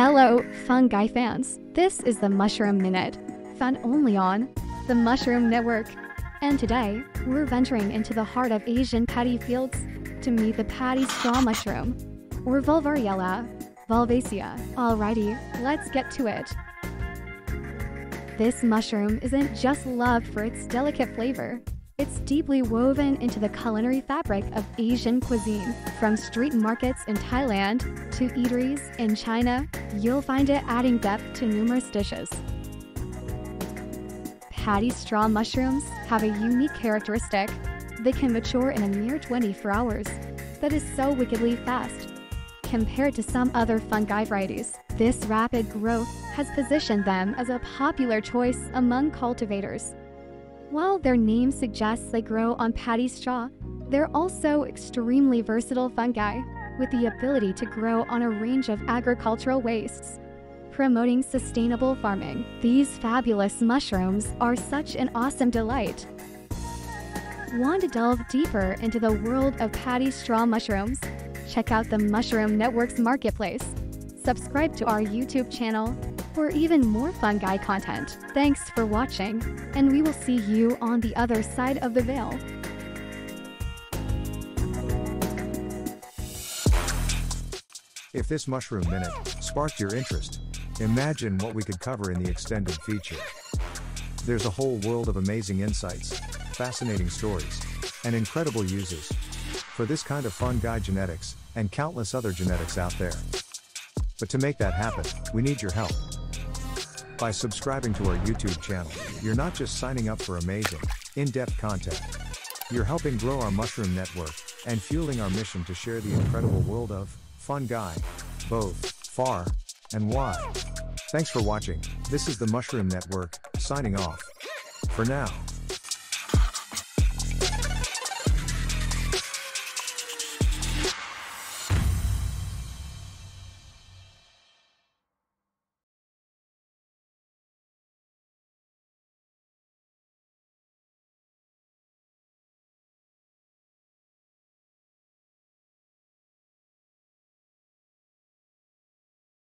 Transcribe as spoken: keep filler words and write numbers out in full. Hello, fungi fans! This is the Mushroom Minute, found only on the Mushroom Network. And today, we're venturing into the heart of Asian paddy fields to meet the paddy straw mushroom, or Volvariella volvacea. Alrighty, let's get to it. This mushroom isn't just loved for its delicate flavor. It's deeply woven into the culinary fabric of Asian cuisine. From street markets in Thailand to eateries in China, you'll find it adding depth to numerous dishes. Paddy straw mushrooms have a unique characteristic. They can mature in a mere twenty-four hours. That is so wickedly fast. Compared to some other fungi varieties, this rapid growth has positioned them as a popular choice among cultivators. While their name suggests they grow on paddy straw, they're also extremely versatile fungi with the ability to grow on a range of agricultural wastes, promoting sustainable farming. These fabulous mushrooms are such an awesome delight. Want to delve deeper into the world of paddy straw mushrooms? Check out the Mushroom Network's marketplace. Subscribe to our YouTube channel for even more fungi content. Thanks for watching, and we will see you on the other side of the veil. If this Mushroom Minute sparked your interest, imagine what we could cover in the extended feature. There's a whole world of amazing insights, fascinating stories, and incredible uses for this kind of fungi genetics and countless other genetics out there. But to make that happen, we need your help. By subscribing to our YouTube channel, you're not just signing up for amazing, in-depth content. You're helping grow our Mushroom Network and fueling our mission to share the incredible world of fungi, both far and wide. Thanks for watching. This is the Mushroom Network, signing off. For now.